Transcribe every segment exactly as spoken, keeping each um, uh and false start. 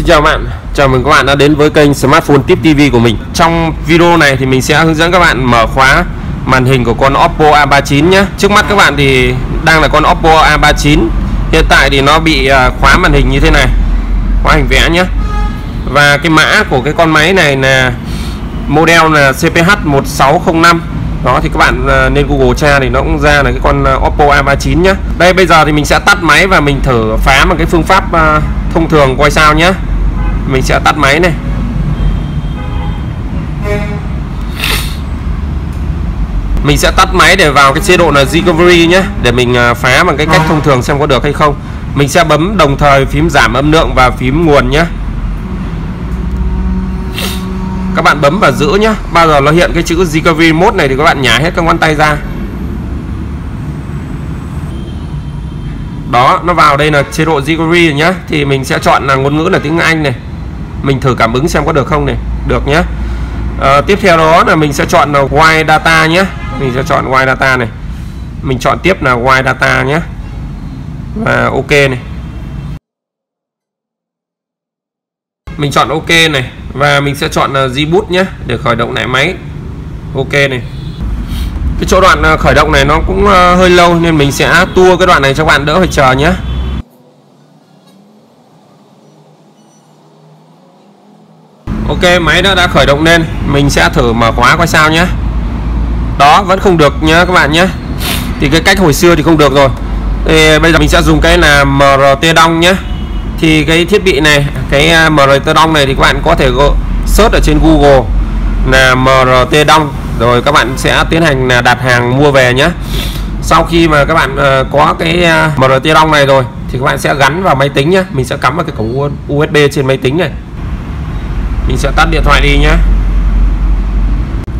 Xin chào bạn, chào mừng các bạn đã đến với kênh Smartphone Tip ti vi của mình. Trong video này thì mình sẽ hướng dẫn các bạn mở khóa màn hình của con Oppo A ba chín nhé. Trước mắt các bạn thì đang là con Oppo A ba chín. Hiện tại thì nó bị khóa màn hình như thế này, khóa hình vẽ nhé. Và cái mã của cái con máy này là model là C P H một sáu không năm. Đó thì các bạn nên Google tra thì nó cũng ra là cái con Oppo A ba chín nhé. Đây bây giờ thì mình sẽ tắt máy và mình thử phá bằng cái phương pháp thông thường quay sao nhé. Mình sẽ tắt máy này. Mình sẽ tắt máy để vào cái chế độ là recovery nhé, để mình phá bằng cái cách thông thường xem có được hay không. Mình sẽ bấm đồng thời phím giảm âm lượng và phím nguồn nhé. Các bạn bấm và giữ nhé. Bao giờ nó hiện cái chữ recovery mode này thì các bạn nhả hết các ngón tay ra. Đó, nó vào đây là chế độ recovery nhé. Thì mình sẽ chọn là ngôn ngữ là tiếng Anh này. Mình thử cảm ứng xem có được không này. Được nhé. à, Tiếp theo đó là mình sẽ chọn là Wide Data nhé. Mình sẽ chọn Wide Data này. Mình chọn tiếp là Wide Data nhé. Và OK này. Mình chọn OK này. Và mình sẽ chọn là reboot nhé, để khởi động lại máy. OK này. Cái chỗ đoạn khởi động này nó cũng hơi lâu nên mình sẽ tua cái đoạn này cho các bạn đỡ phải chờ nhé. OK, máy đã đã khởi động lên. Mình sẽ thử mở khóa coi sao nhé. Đó, vẫn không được nhé các bạn nhé. Thì cái cách hồi xưa thì không được rồi. Thì bây giờ mình sẽ dùng cái là em rờ tê Đông nhé. Thì cái thiết bị này, cái em rờ tê Đông này thì các bạn có thể search ở trên Google là em rờ tê Đông, rồi các bạn sẽ tiến hành là đặt hàng mua về nhé. Sau khi mà các bạn có cái em rờ tê Đông này rồi thì các bạn sẽ gắn vào máy tính nhé. Mình sẽ cắm vào cái cổng u ét bê trên máy tính này. Mình sẽ tắt điện thoại đi nhé.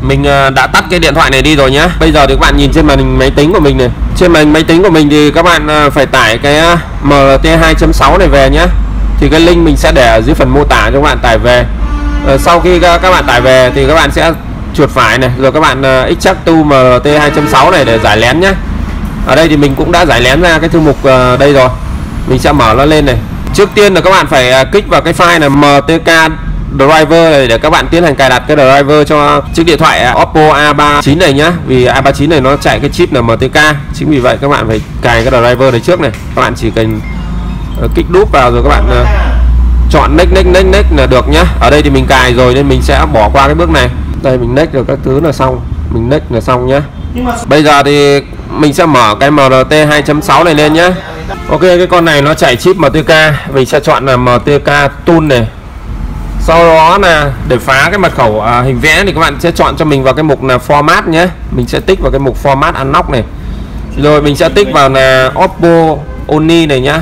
Mình đã tắt cái điện thoại này đi rồi nhé. Bây giờ thì các bạn nhìn trên màn hình máy tính của mình này. Trên màn hình máy tính của mình thì các bạn phải tải cái M T hai chấm sáu này về nhé. Thì cái link mình sẽ để ở dưới phần mô tả cho các bạn tải về. Sau khi các bạn tải về thì các bạn sẽ chuột phải này, rồi các bạn extract to M T hai chấm sáu này để giải lén nhé. Ở đây thì mình cũng đã giải lén ra cái thư mục đây rồi. Mình sẽ mở nó lên này. Trước tiên là các bạn phải kích vào cái file là M T K Driver này để các bạn tiến hành cài đặt cái driver cho chiếc điện thoại Oppo A ba chín này nhá. Vì A ba chín này nó chạy cái chip là M T K, chính vì vậy các bạn phải cài cái driver này trước này. Các bạn chỉ cần kích đúp vào rồi các bạn chọn next next next next là được nhá. Ở đây thì mình cài rồi nên mình sẽ bỏ qua cái bước này. Đây mình next rồi các thứ là xong, mình next là xong nhá. Bây giờ thì mình sẽ mở cái M T hai chấm sáu này lên nhá. OK, cái con này nó chạy chip M T K, mình sẽ chọn là M T K Tool này. Sau đó là để phá cái mật khẩu à, hình vẽ thì các bạn sẽ chọn cho mình vào cái mục là format nhé. Mình sẽ tích vào cái mục format unlock này. Rồi mình sẽ tích vào là Oppo Only này nhá.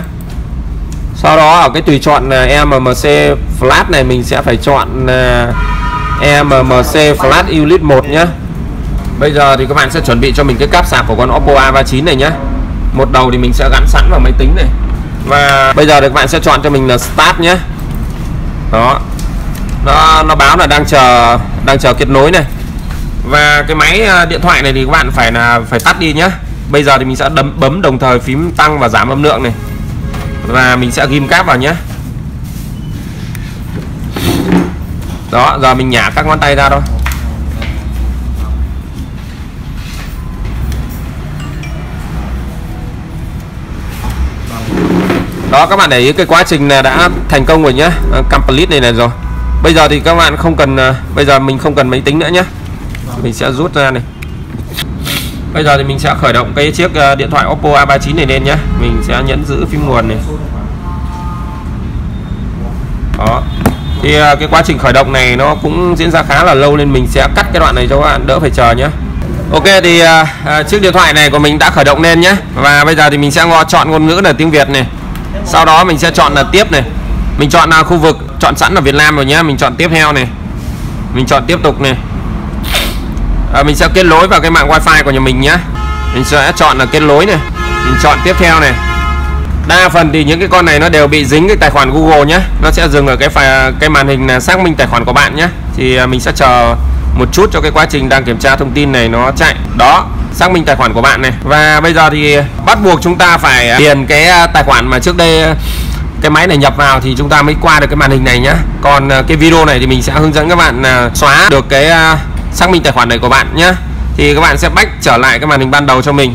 Sau đó ở cái tùy chọn là e em em xê Flash này, mình sẽ phải chọn là e em em xê Flash Unit một nhá. Bây giờ thì các bạn sẽ chuẩn bị cho mình cái cáp sạc của con Oppo A ba chín này nhá. Một đầu thì mình sẽ gắn sẵn vào máy tính này. Và bây giờ thì các bạn sẽ chọn cho mình là Start nhé. Đó. Nó, nó báo là đang chờ đang chờ kết nối này. Và cái máy điện thoại này thì các bạn phải là phải tắt đi nhá. Bây giờ thì mình sẽ đấm, bấm đồng thời phím tăng và giảm âm lượng này. Và mình sẽ ghim cáp vào nhá. Đó, giờ mình nhả các ngón tay ra thôi. Đó, các bạn để ý cái quá trình là đã thành công rồi nhá. Complete này này rồi. Bây giờ thì các bạn không cần, bây giờ mình không cần máy tính nữa nhé. Mình sẽ rút ra này. Bây giờ thì mình sẽ khởi động cái chiếc điện thoại Oppo A ba chín này lên nhé. Mình sẽ nhấn giữ phím nguồn này. Đó. Thì cái quá trình khởi động này nó cũng diễn ra khá là lâu nên mình sẽ cắt cái đoạn này cho các bạn đỡ phải chờ nhé. OK, thì chiếc điện thoại này của mình đã khởi động lên nhé. Và bây giờ thì mình sẽ chọn ngôn ngữ là tiếng Việt này. Sau đó mình sẽ chọn là tiếp này. Mình chọn là khu vực, chọn sẵn ở Việt Nam rồi nhé. Mình chọn tiếp theo này. Mình chọn tiếp tục này. à, Mình sẽ kết nối vào cái mạng wifi của nhà mình nhé. Mình sẽ chọn là kết nối này. Mình chọn tiếp theo này. Đa phần thì những cái con này nó đều bị dính cái tài khoản Google nhé. Nó sẽ dừng ở cái phà, cái màn hình là xác minh tài khoản của bạn nhé. Thì mình sẽ chờ một chút cho cái quá trình đang kiểm tra thông tin này nó chạy. Đó, xác minh tài khoản của bạn này. Và bây giờ thì bắt buộc chúng ta phải điền cái tài khoản mà trước đây cái máy này nhập vào thì chúng ta mới qua được cái màn hình này nhá. Còn cái video này thì mình sẽ hướng dẫn các bạn xóa được cái xác minh tài khoản này của bạn nhá. Thì các bạn sẽ back trở lại cái màn hình ban đầu cho mình.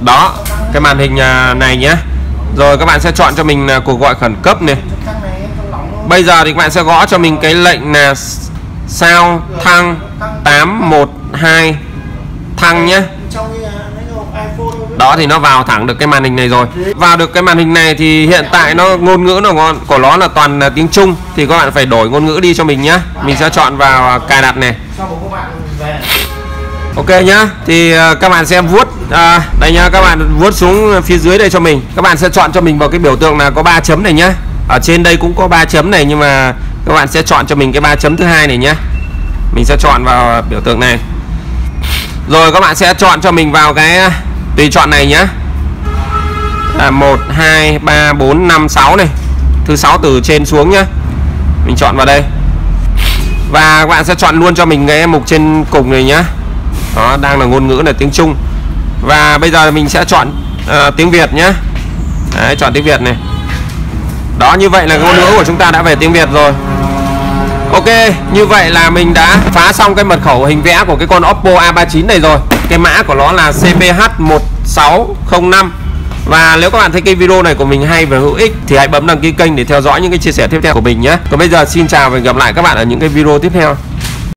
Đó, cái màn hình này nhé. Rồi các bạn sẽ chọn cho mình cuộc gọi khẩn cấp này. Bây giờ thì các bạn sẽ gõ cho mình cái lệnh là sao thăng tám một hai thăng nhé. Đó thì nó vào thẳng được cái màn hình này rồi. Vào được cái màn hình này thì hiện tại nó ngôn ngữ nó ngon của nó là toàn là tiếng Trung, thì các bạn phải đổi ngôn ngữ đi cho mình nhé. Mình sẽ chọn vào cài đặt này. Ok nhá, thì các bạn sẽ vuốt à, đây nhá, các bạn vuốt xuống phía dưới đây cho mình. Các bạn sẽ chọn cho mình vào cái biểu tượng là có ba chấm này nhá. Ở trên đây cũng có ba chấm này, nhưng mà các bạn sẽ chọn cho mình cái ba chấm thứ hai này nhá. Mình sẽ chọn vào biểu tượng này. Rồi các bạn sẽ chọn cho mình vào cái tùy chọn này nhá. Là một hai ba bốn năm sáu này. Thứ sáu từ trên xuống nhá. Mình chọn vào đây. Và các bạn sẽ chọn luôn cho mình cái mục trên cùng này nhá. Đó, đang là ngôn ngữ là tiếng Trung. Và bây giờ mình sẽ chọn uh, tiếng Việt nhé. Đấy, chọn tiếng Việt này. Đó, như vậy là ngôn ngữ của chúng ta đã về tiếng Việt rồi. Ok, như vậy là mình đã phá xong cái mật khẩu hình vẽ của cái con Oppo A ba mươi chín này rồi. Cái mã của nó là C P H một sáu không năm. Và nếu các bạn thấy cái video này của mình hay và hữu ích thì hãy bấm đăng ký kênh để theo dõi những cái chia sẻ tiếp theo của mình nhé. Còn bây giờ xin chào và hẹn gặp lại các bạn ở những cái video tiếp theo.